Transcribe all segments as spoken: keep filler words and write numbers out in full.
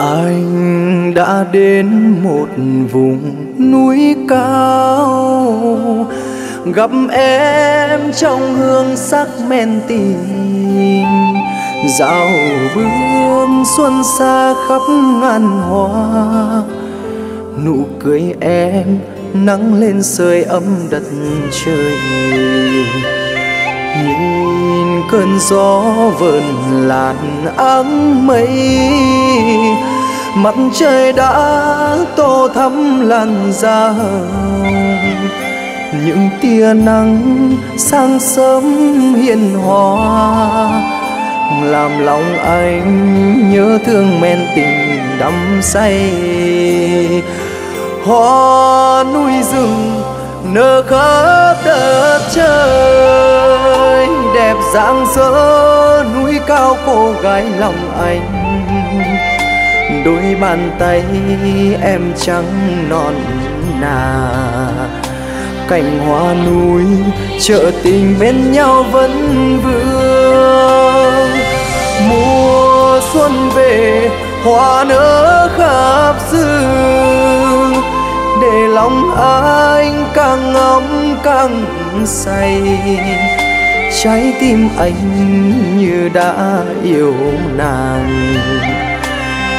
Anh đã đến một vùng núi cao, gặp em trong hương sắc men tình. Dạo bước xuân xa khắp ngàn hoa, nụ cười em nắng lên sưởi ấm đất trời. Nhìn cơn gió vờn làn áng mây, mặt trời đã tô thắm làn da. Những tia nắng sáng sớm hiền hòa, làm lòng anh nhớ thương men tình đắm say. Hoa núi rừng nở khắp đất trời, đẹp rạng rỡ núi cao cô gái lòng anh. Đôi bàn tay em trắng non nà, cành hoa núi chợ tình bên nhau vẫn vương. Mùa xuân về hoa nở khắp rừng, để lòng anh càng ngóng càng say. Trái tim anh như đã yêu nàng,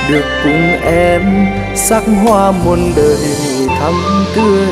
được cùng em sắc hoa muôn đời thắm tươi.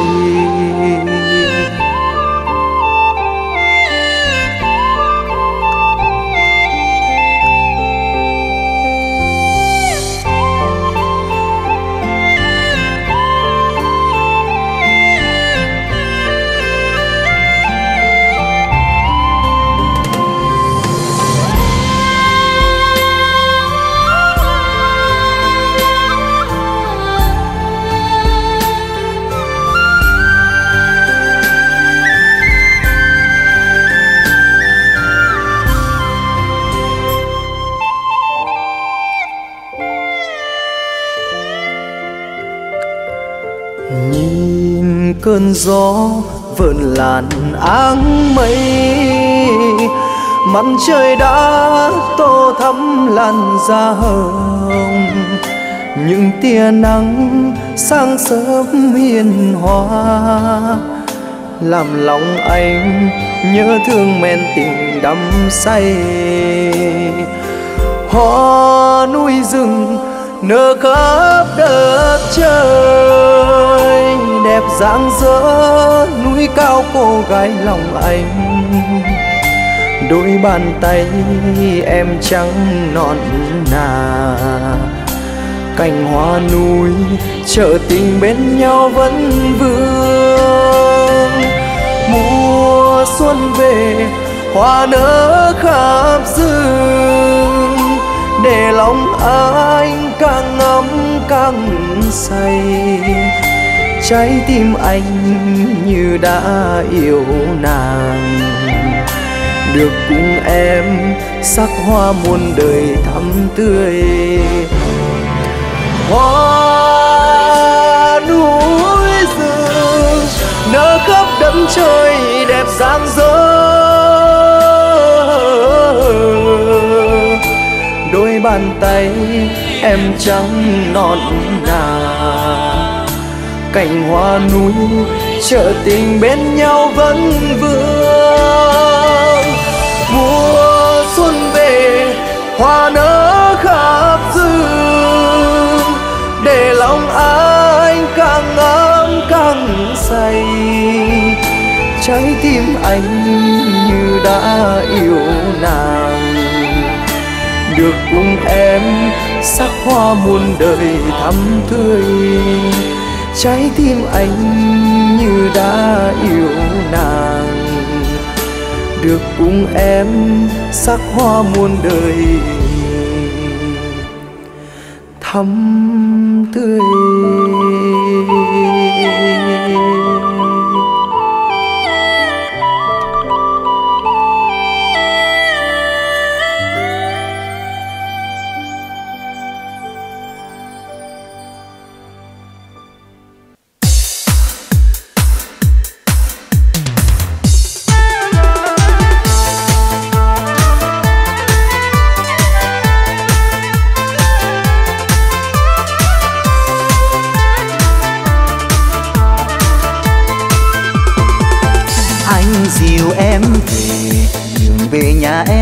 Cơn gió vờn làn áng mây, mặt trời đã tô thắm làn da hồng. Những tia nắng sáng sớm hiền hòa, làm lòng anh nhớ thương men tình đắm say. Hoa núi rừng nở khắp đất trời, đẹp rạng rỡ núi cao cô gái lòng anh. Đôi bàn tay em trắng non nà, cành hoa núi chợ tình bên nhau vẫn vương. Mùa xuân về hoa nở khắp rừng, để lòng anh càng ngắm càng say. Trái tim anh như đã yêu nàng, được cùng em sắc hoa muôn đời thắm tươi. Hoa núi rừng nở khắp đất trời, đẹp rạng rỡ đôi bàn tay em trắng non nà, cành hoa núi chợ tình bên nhau vẫn vương. Mùa xuân về hoa nở khắp rừng, để lòng anh càng ngắm càng say. Trái tim anh như đã yêu nàng, được cùng em sắc hoa muôn đời thắm tươi. Trái tim anh như đã yêu nàng, được cùng em sắc hoa muôn đời thắm tươi. nhà em.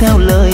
Theo lời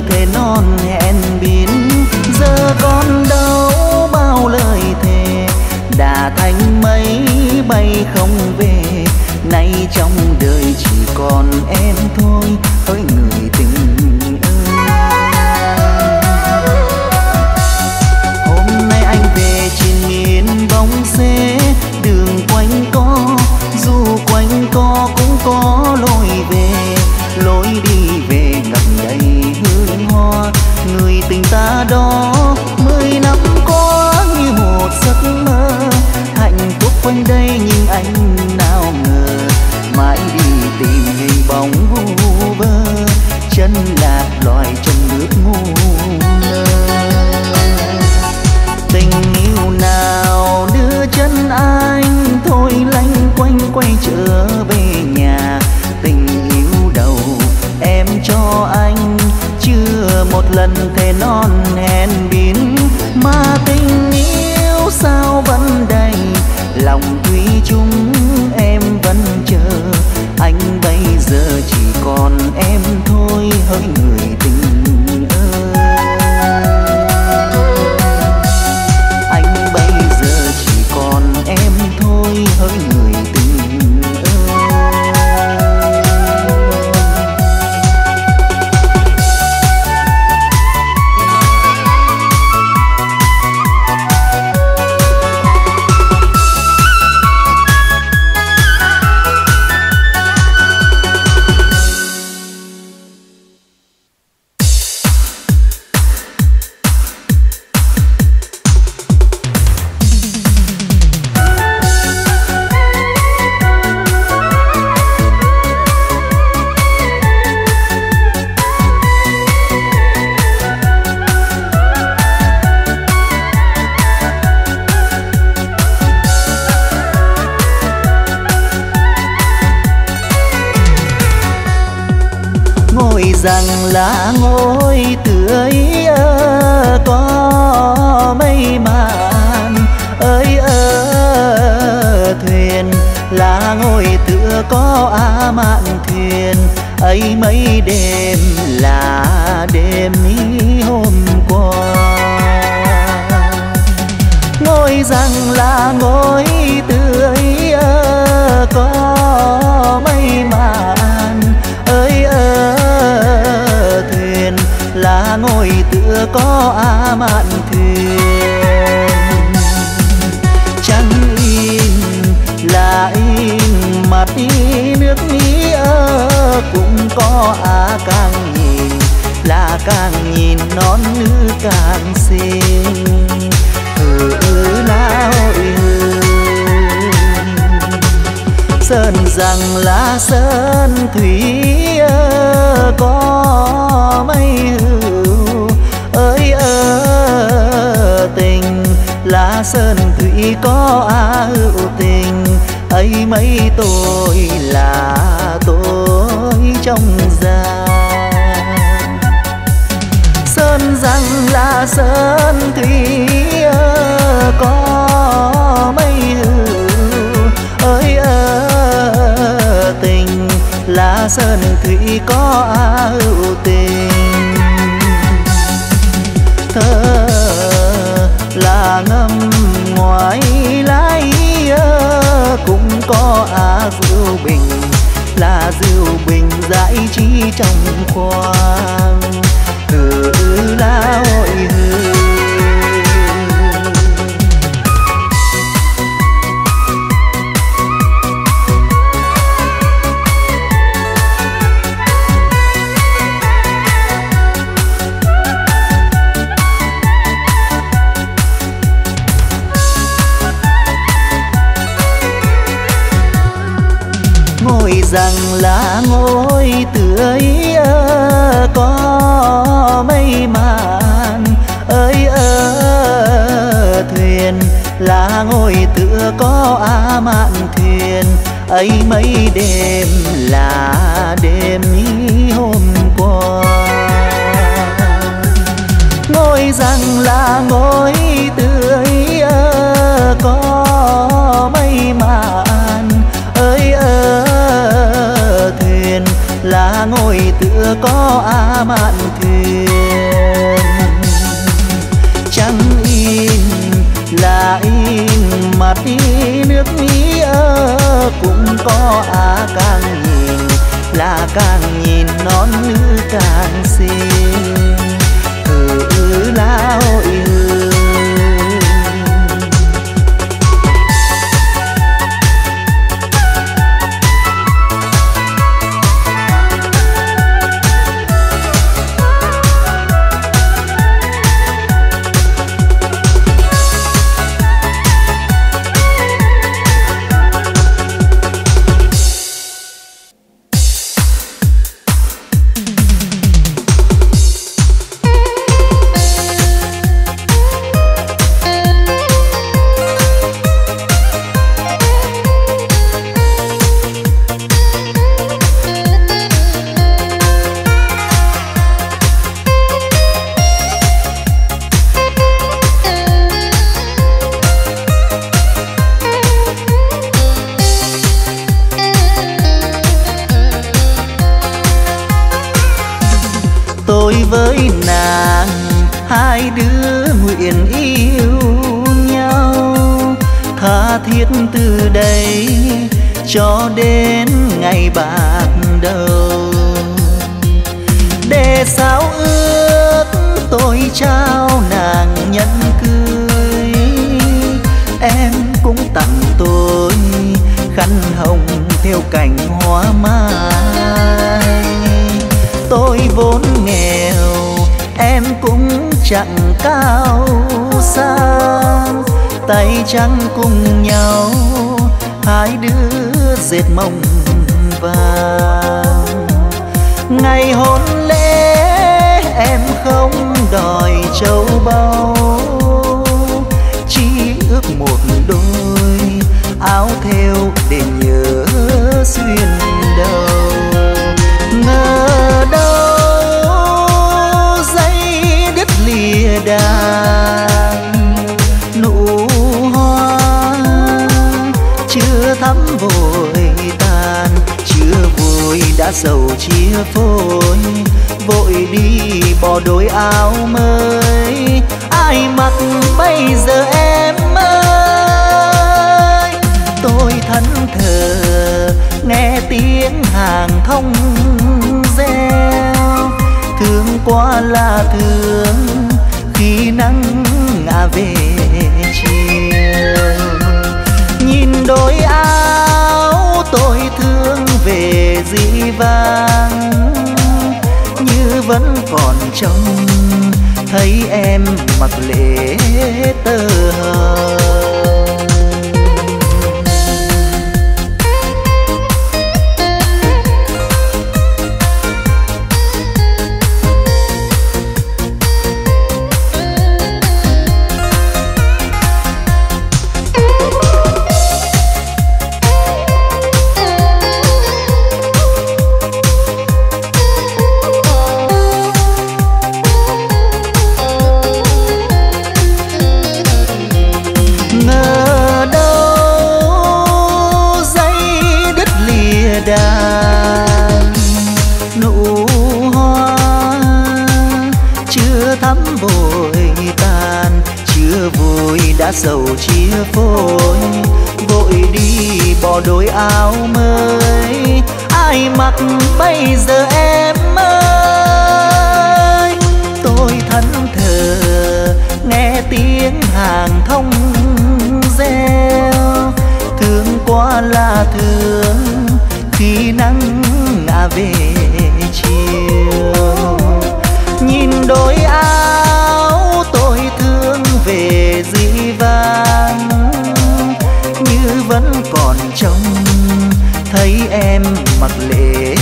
thề non hẹn biển giờ về nhà, tình yêu đầu em cho anh chưa một lần thề non hẹn biến, mà tình yêu sao vẫn đầy lòng thủy chung em vẫn chờ anh, bây giờ chỉ còn em thôi hỡi người tình. Rằng là ngôi tưới ơ có mây màn ơi ơ thuyền, là ngôi tựa có á mạn thuyền ấy, mấy đêm là đêm ý hôm qua. Ngôi rằng là ngôi tưới ơ có mây màn ơi ơ thuyền, là ngồi tựa có á mạn thuyền. Trăng in là in mặt đi nước ý ơ, cũng có á càng nhìn là càng nhìn non nữ càng xinh. Ừ ừ nào ừ. Sơn rằng là sơn thủy ơ có mây hữu ơi ơ, tình là sơn thủy có á hữu tình ấy, mấy tôi là tôi trong gia. Sơn rằng là sơn thủy ơ có mây hữu ơi ơ, tình là sơn thủy có á hữu tình. Thơ là ngâm ngoài lái cũng có á rượu bình, là rượu bình giải trí trong khoang. Hừ là hội hừ. Ngôi rằng là ngôi tưới ơ có mây màn ơi ơ thuyền, là ngôi tựa có á mạn thuyền ấy, mấy đêm là đêm ý hôm qua. Ngôi rằng là ngôi tưới ơ có mây màn ơi ơ thuyền, là ngồi tựa có á mạn thuyền. Trăng in là in mặt đi nước ý ơ, cũng có á càng nhìn là càng nhìn non nữ càng xinh. Ừ ừ là hội ừ. với nàng, hai đứa nguyện yêu nhau tha thiết từ đây cho đến ngày bạc đầu. Để sao ước tôi trao nàng nhẫn cưới, em cũng tặng tôi khăn hồng theo cành hoa mai. Tôi vốn nghèo, em cũng chẳng cao sang, tay trắng cùng nhau hai đứa dệt mộng vàng. Ngày hôn lễ em không đòi châu báu, chỉ ước một đôi áo thêu để nhớ xuyên đầu. Ngờ đâu dây đứt lìa đàn, nụ hoa chưa thắm vội tàn, chưa vui đã sầu chia phôi. Vội đi bỏ đôi áo mới, ai mặc bây giờ em ơi. Tôi thẫn thờ nghe tiếng hàng thông reo, thương quá là thương khi nắng ngả về chiều. Nhìn đôi áo tôi thương về dĩ vãng, như vẫn còn trông thấy em mặc lễ tơ hồng. Đã sầu chia phôi, vội đi bỏ đôi áo mới, ai mặc bây giờ em ơi. Tôi thẫn thờ nghe tiếng hàng thông reo, thương quá là thương khi nắng ngả về chiều. Nhìn đôi áo tôi thương về dĩ vãng, như vẫn còn trông thấy em mặc lễ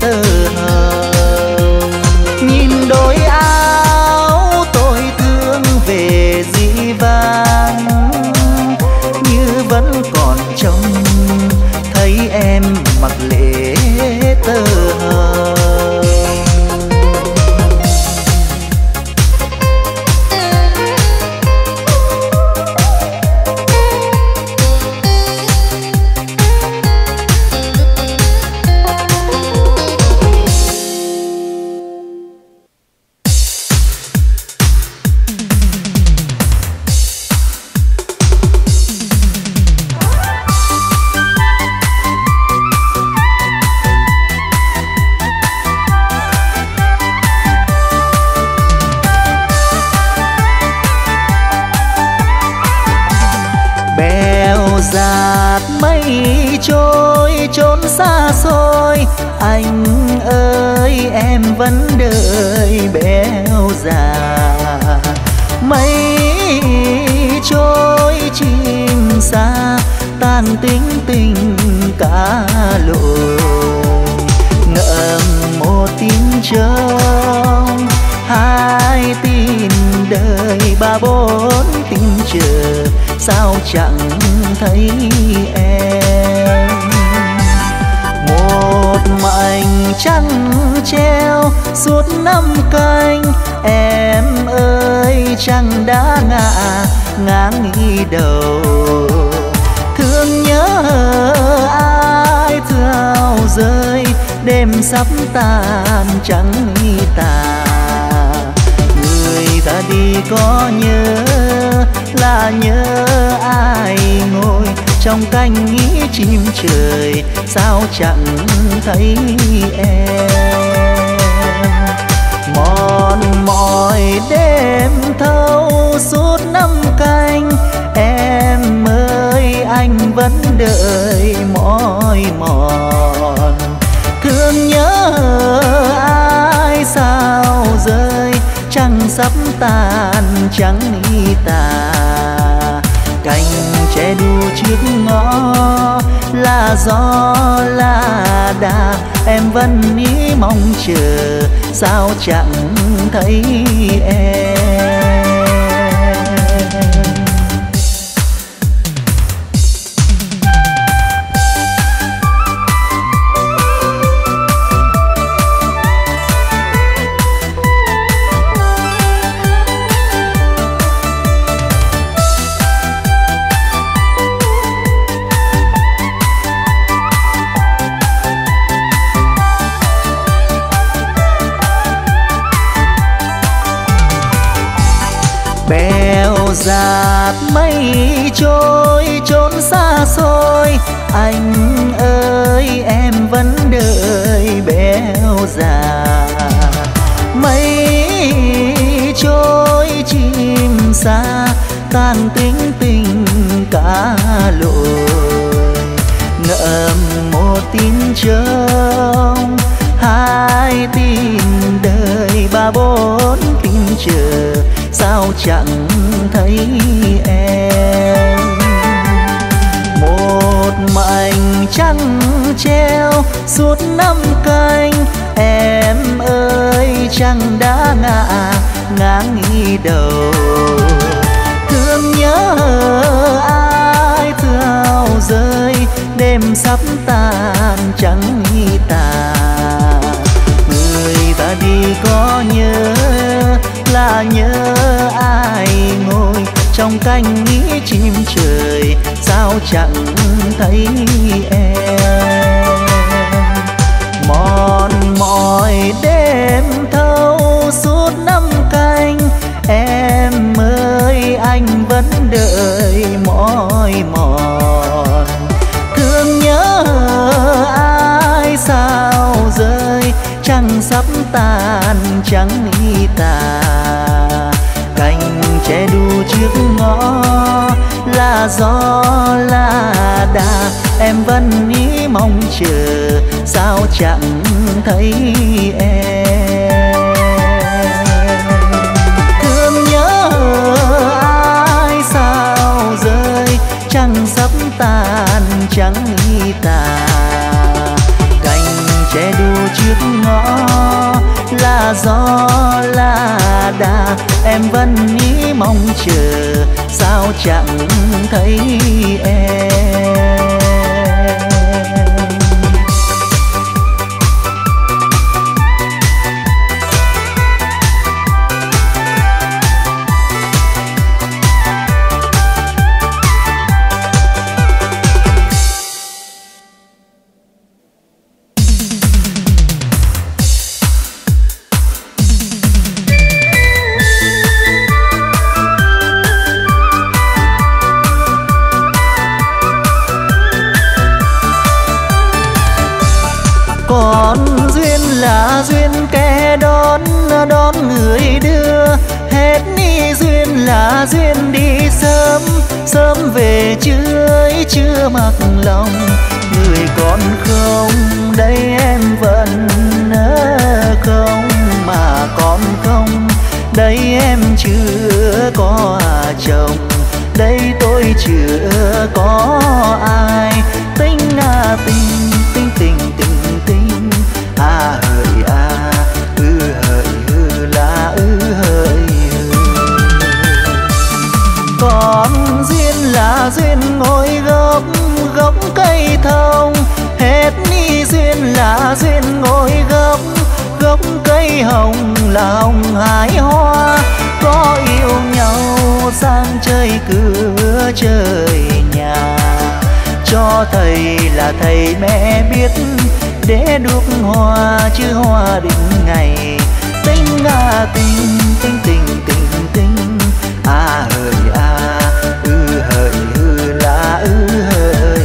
tơ hồng. Nhìn đôi áo tôi thương về dĩ vãng, như vẫn còn trông thấy em mặc lễ tơ hồng. Anh ơi em vẫn đợi béo già, mây trôi chim xa tan tính tình cả lội. Ngậm một tiếng trông, hai tiếng đời, ba bốn tiếng chờ, sao chẳng thấy em. Một mảnh trăng treo suốt năm canh, em ơi trăng đã ngả ngang nghi đầu. Thương nhớ ai thao rơi, đêm sắp tàn trăng tàn. ta đi có nhớ là nhớ ai ngồi trong cánh chim trời, sao chẳng thấy em. Mòn mỏi đêm thâu suốt năm canh, em ơi anh vẫn đợi mỏi mòn. Thương nhớ ai sao rơi trăng sắp tàn trắng y tà. Cành tre đu trước ngõ là gió là đà, em vẫn nghĩ mong chờ sao chẳng thấy em. Dạt mây trôi trốn xa xôi, anh ơi em vẫn đợi béo già. Mây trôi chim xa tan tính tình cả lội, ngậm một tin trông hai tin đời ba bốn tin chờ, sao chẳng thấy em. Một mảnh trăng treo suốt năm canh, em ơi trăng đã ngả ngả nghi đầu. Thương nhớ ai thao rơi, đêm sắp tan trắng nghi tà. Người ta đi có nhớ là nhớ ai ngồi trong cánh nghĩ chim trời, sao chẳng thấy em. Mòn mỏi đêm thâu suốt năm canh, em ơi anh vẫn đợi mỏi mòn. Thương nhớ ai sao rơi trăng sắp tàn trắng y tà. Cành tre đu trước ngõ là gió là đà, em vẫn nghĩ mong chờ sao chẳng thấy em. Thương nhớ ai sao rơi trăng sắp tàn trắng y tà. Che đu trước ngõ là gió là đà, em vẫn nghĩ mong chờ sao chẳng thấy em. Duyên kẻ đón đón người đưa, hết ni duyên là duyên đi sớm sớm về chưa chưa mặc lòng. Người còn không đây em vẫn không, mà còn không đây em chưa có chồng, đây tôi chưa có ai. Tình à tình tình tình tình tình à hỡi à, ư hỡi ư là ư hỡi ư. Còn duyên là duyên ngồi gốc gốc cây thông, hết ni duyên là duyên ngồi gốc gốc cây hồng là hồng hái hoa. Có yêu nhau sang chơi cửa chơi nhà, cho thầy là thầy mẹ biết để đuốc hoa chứ hoa định ngày. Tình à tình, tình tình tình a hỡi a ư hỡi hư la ư hỡi.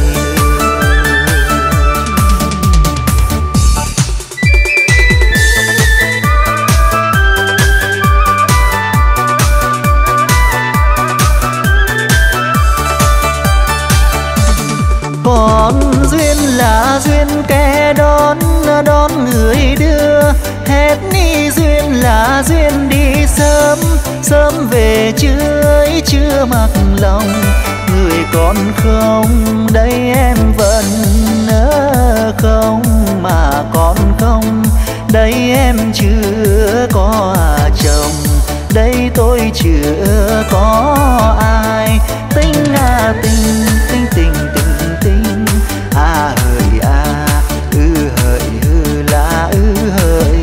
Bom duyên là duyên kẻ đón đón người đưa, hết ni duyên là duyên đi sớm sớm về chưa ấy chưa mặc lòng người còn không đây em vẫn nỡ không mà còn không đây em chưa có à chồng đây tôi chưa có ai tình à tình tình tình tình tình à hỡi à ư hỡi hư là ư hỡi.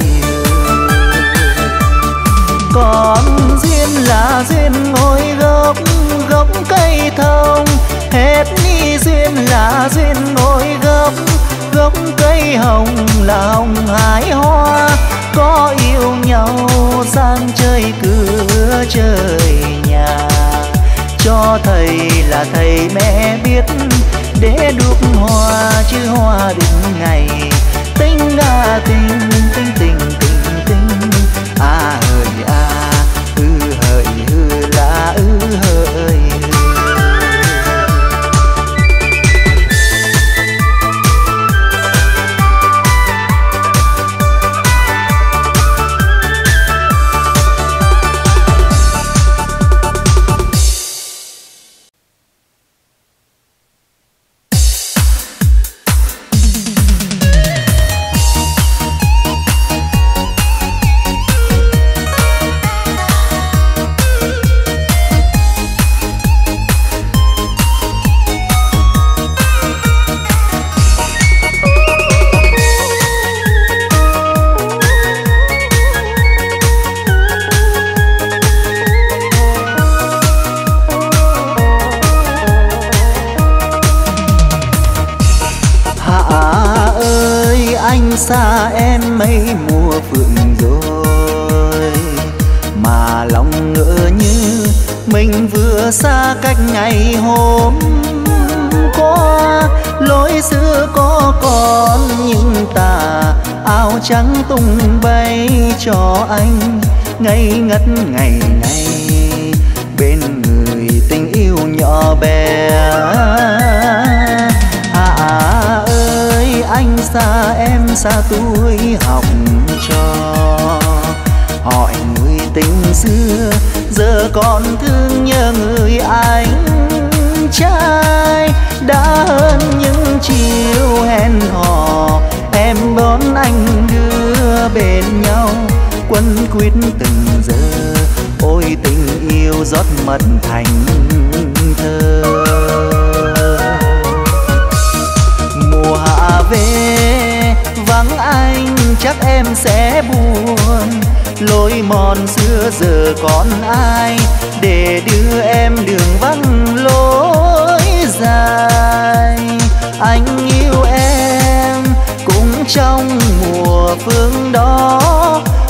Còn duyên là duyên ngồi gốc gốc cây thông, hết ni duyên là duyên ngồi gốc gốc cây hồng là hồng hái hoa, có yêu nhau sang chơi cửa chơi nhà, cho thầy là thầy mẹ biết để đuốc hoa chứ hoa đừng ngày tình à tình tình tình tình tình à hỡi à ư hỡi hư là ư hỡi. Xa em mấy mùa phượng rồi mà lòng ngỡ như mình vừa xa cách ngày hôm qua, lối xưa có còn nhưng tà áo trắng tung bay cho anh ngây ngất ngày ngày bên người tình yêu nhỏ bé. Anh xa em xa tuổi học trò, hỏi người tình xưa giờ còn thương nhớ người anh trai đã hơn những chiều hẹn hò, em đón anh đưa bên nhau quấn quýt từng giờ, ôi tình yêu rót mật thành thơ. Mùa hạ về vắng anh chắc em sẽ buồn, lối mòn xưa giờ còn ai để đưa em đường vắng lối dài. Anh yêu em cũng trong mùa phương đó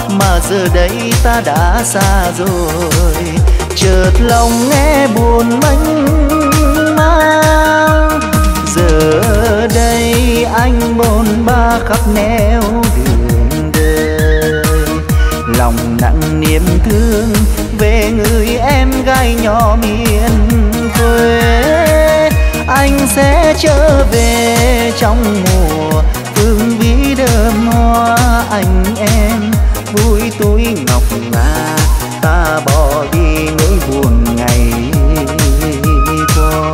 mà giờ đây ta đã xa rồi, chợt lòng nghe buồn mênh mang. Giờ đây anh bôn ba khắp nẻo đường đời, lòng nặng niềm thương về người em gái nhỏ miền quê. Anh sẽ trở về trong mùa hương bí đơm hoa, anh em vui túi ngọc ngà ta bỏ đi nỗi buồn ngày qua.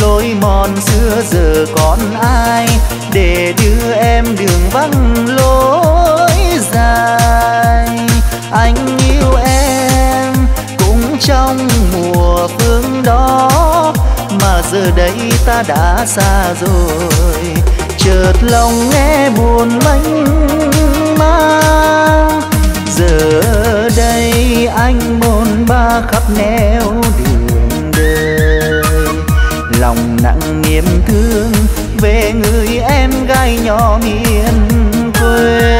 lối mòn xưa giờ còn ai để đưa em đường vắng lối dài. Anh yêu em cũng trong mùa phương đó, mà giờ đây ta đã xa rồi. Chợt lòng nghe buồn mênh mang, giờ đây anh bôn ba khắp nẻo đường đời. Lòng nặng niềm thương về người em gái nhỏ miền quê.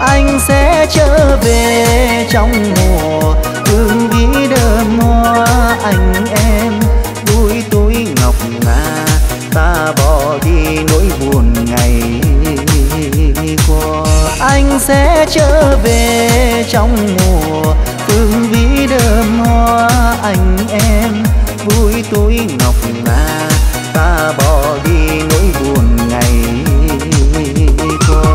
Anh sẽ trở về trong mùa hương vĩ đơm hoa, anh em vui túi ngọc ngà, ta bỏ đi nỗi buồn ngày qua. Anh sẽ trở về trong mùa phương vĩ đơm hoa, anh em vui túi ngọc ngà, ta bỏ đi nỗi buồn ngày qua.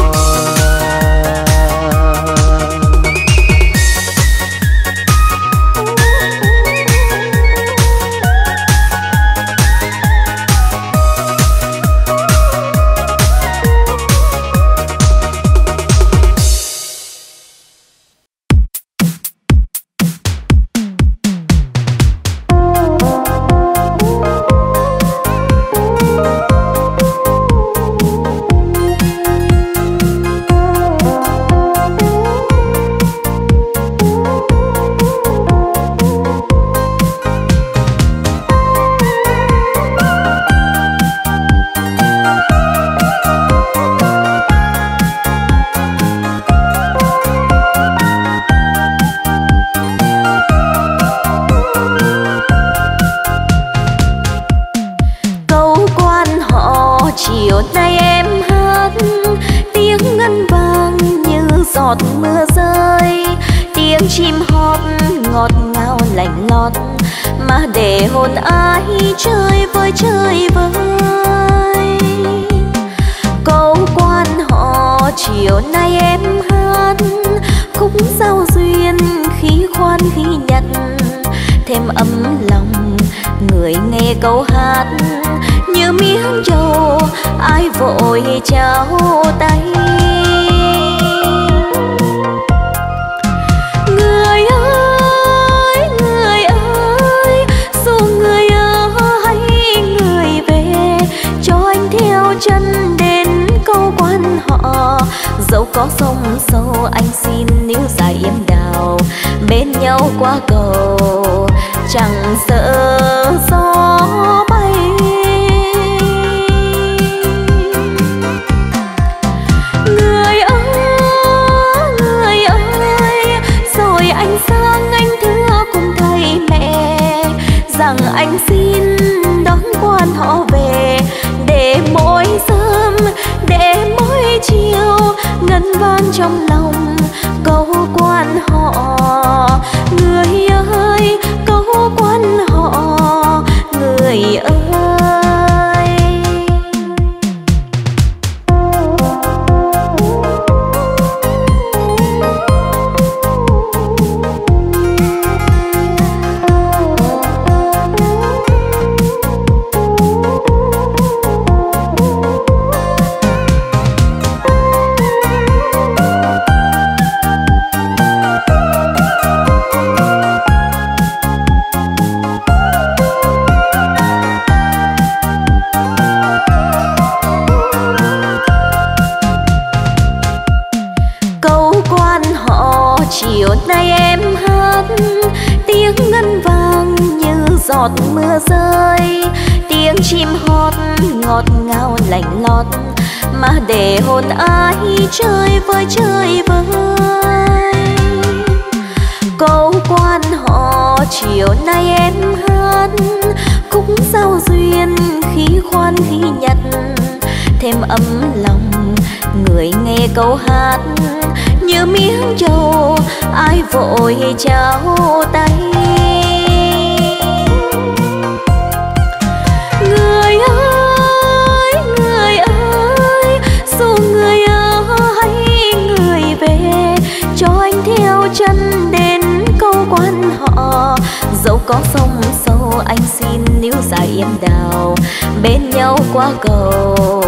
Dẫu có sông sâu anh xin níu dài diêm đào bên nhau qua cầu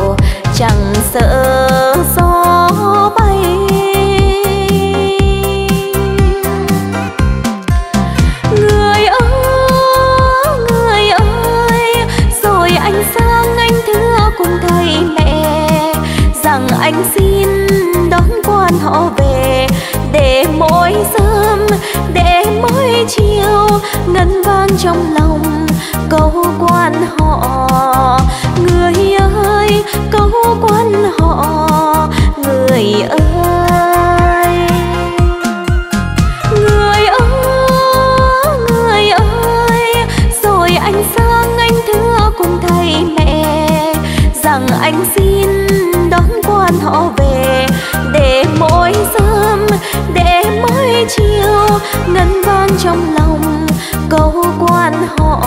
chẳng sợ gió bay. Người ơi, người ơi, rồi anh sang anh thưa cùng thầy mẹ rằng anh xin đón quan họ về để mỗi sớm để mỗi chiều ngân vang trong lòng câu quan họ. Người ơi, câu quan họ, người ơi. Người ơi, người ơi, rồi anh sang anh thưa cùng thầy mẹ rằng anh xin đón quan họ về để mỗi sớm để mỗi chiều ngân vang trong lòng câu quan họ.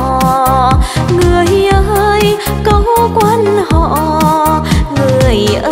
Người ơi, câu quan họ, người ơi.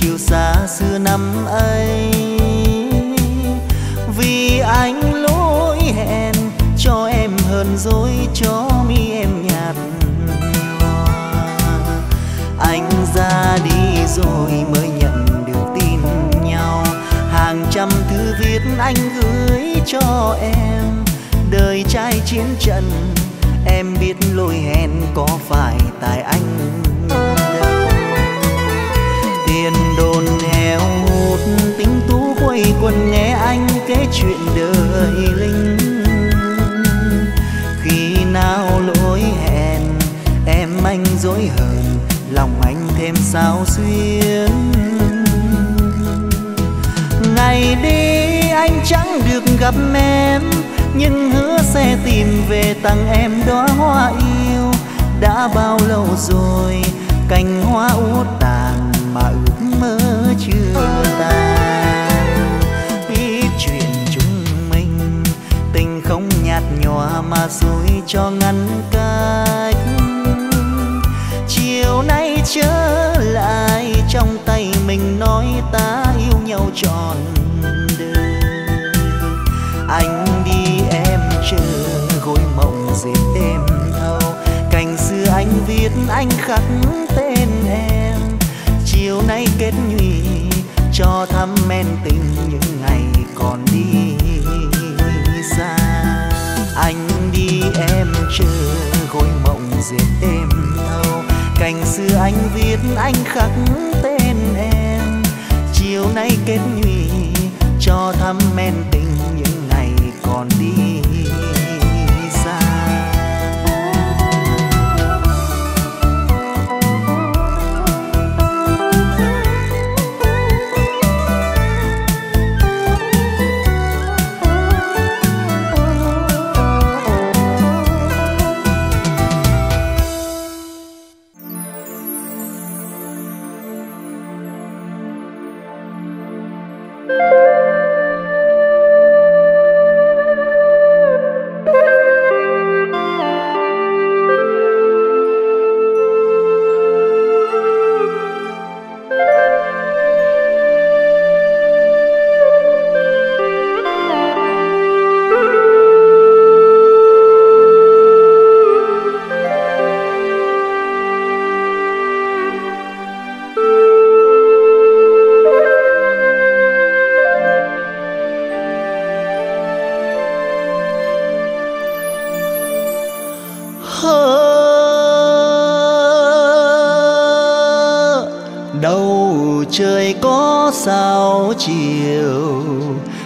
Chiều xa xưa năm ấy vì anh lỗi hẹn cho em hờn dỗi, cho mi em nhạt nhòa. Anh ra đi rồi mới nhận được tin nhau, hàng trăm thư viết anh gửi cho em. Đời trai chiến trận em biết lỗi hẹn có phải tại anh đâu. Tiền đồn heo hút tính tú quay quần nghe anh kể chuyện đời linh. Khi nào lỗi hẹn em anh dối hờn, lòng anh thêm sao xuyến. Ngày đi anh chẳng được gặp em, nhưng hứa sẽ tìm về tặng em đóa hoa yêu. Đã bao lâu rồi cành hoa út tàn mà ước mơ chưa tàn. Biết chuyện chúng mình tình không nhạt nhòa mà dối cho ngăn cách. Chiều nay trở lại trong tay mình nói ta yêu nhau trọn đời. Anh đi em chờ gối mộng dệt êm thâu, cành xưa anh viết anh khắc tên em. Chiều nay kết nhụy cho thăm men tình những ngày còn đi xa. Anh đi em chờ gối mộng dệt êm thâu, cành xưa anh viết anh khắc tên em. Chiều nay kết nhụy cho thăm men tình những ngày còn đi xa. Chiều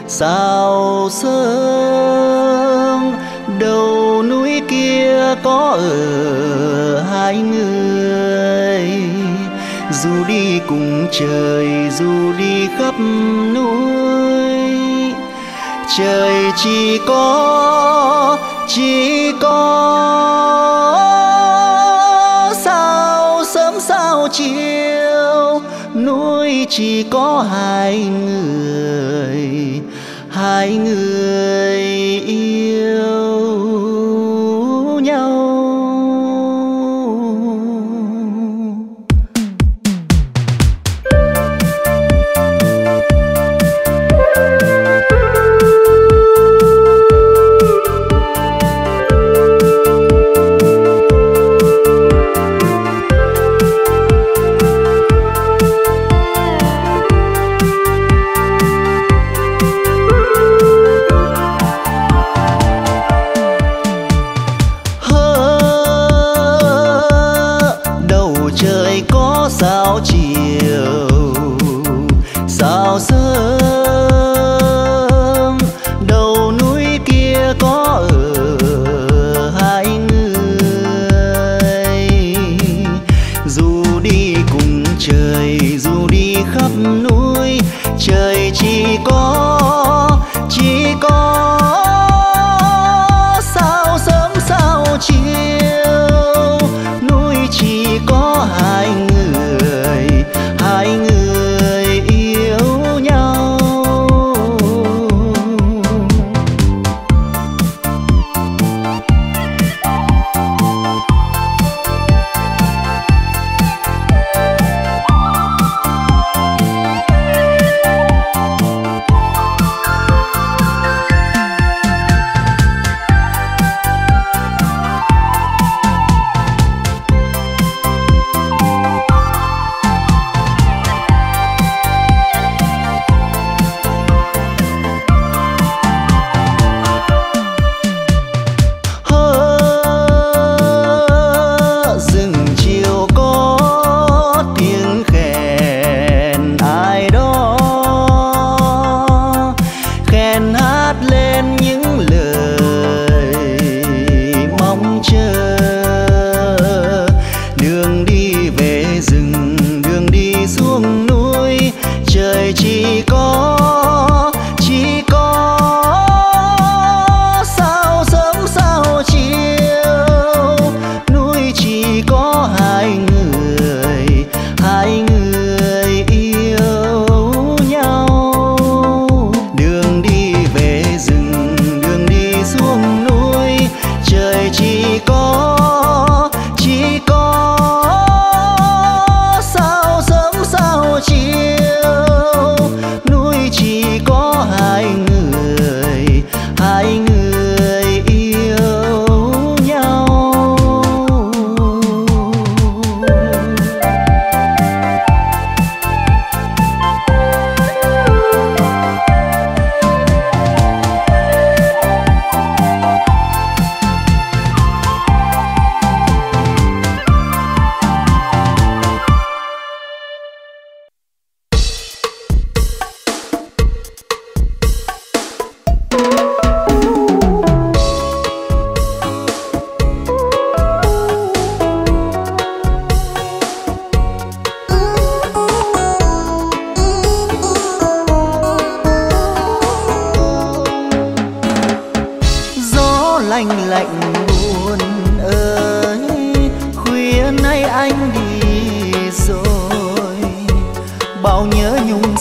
sao sớm đầu núi kia có ở hai người, dù đi cùng trời dù đi khắp núi. Trời chỉ có chỉ có sao sớm sao chiều, núi chỉ có hai người, hai người yêu nhau.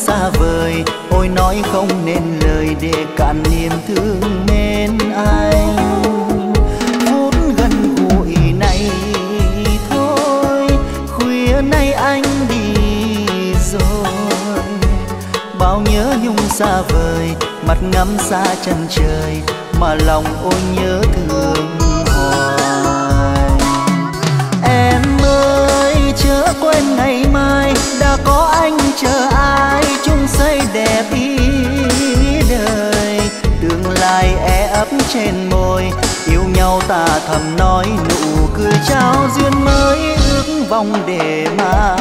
xa vời, ôi nói không nên lời để cạn niềm thương nên anh. Phút gần gũi này thôi, khuya nay anh đi rồi. Bao nhớ nhung xa vời, mặt ngắm xa chân trời, mà lòng ôi nhớ thương hoài. Em ơi chớ quên ngày mai, đã có anh chờ ai chung xây đẹp ý đời. Tương lai é ấp trên môi, yêu nhau ta thầm nói nụ cười trao duyên mới, ước vọng để mà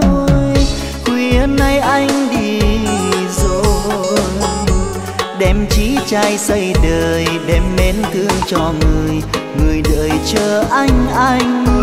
vui. Khuya nay anh đi rồi, đem chí trai xây đời, đem mến thương cho người, người đợi chờ anh anh ơi.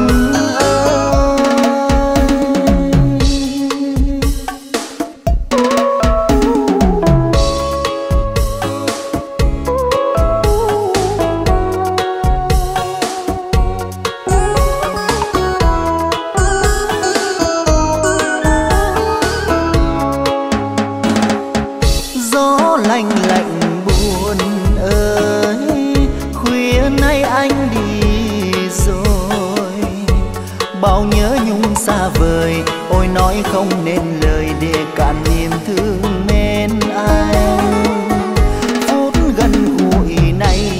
Không nên lời để cạn niềm thương nên anh. Phút gần gũi này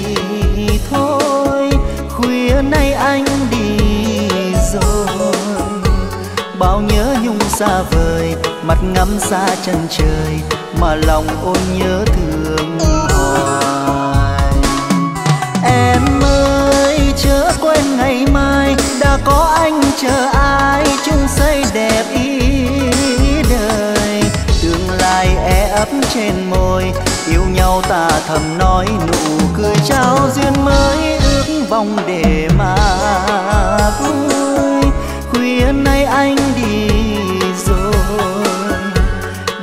thôi, khuya nay anh đi rồi. Bao nhớ nhung xa vời, mặt ngắm xa chân trời, mà lòng ôi nhớ thương hoài. Em ơi chớ quên ngày mai, đã có anh chờ ai chung xây đẹp ý đời. Tương lai é ấp trên môi, yêu nhau ta thầm nói nụ cười trao duyên mới, ước vọng để mà vui. Khuya nay anh đi rồi,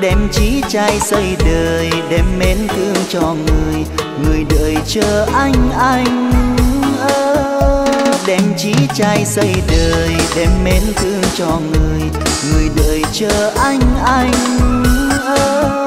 đem chí trai xây đời, đem mến thương cho người, người đợi chờ anh anh. Đem chí trai xây đời, đem mến thương cho người, người đợi chờ anh anh ơi.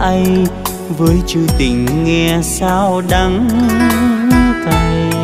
lại với chữ tình nghe sao đắng cay.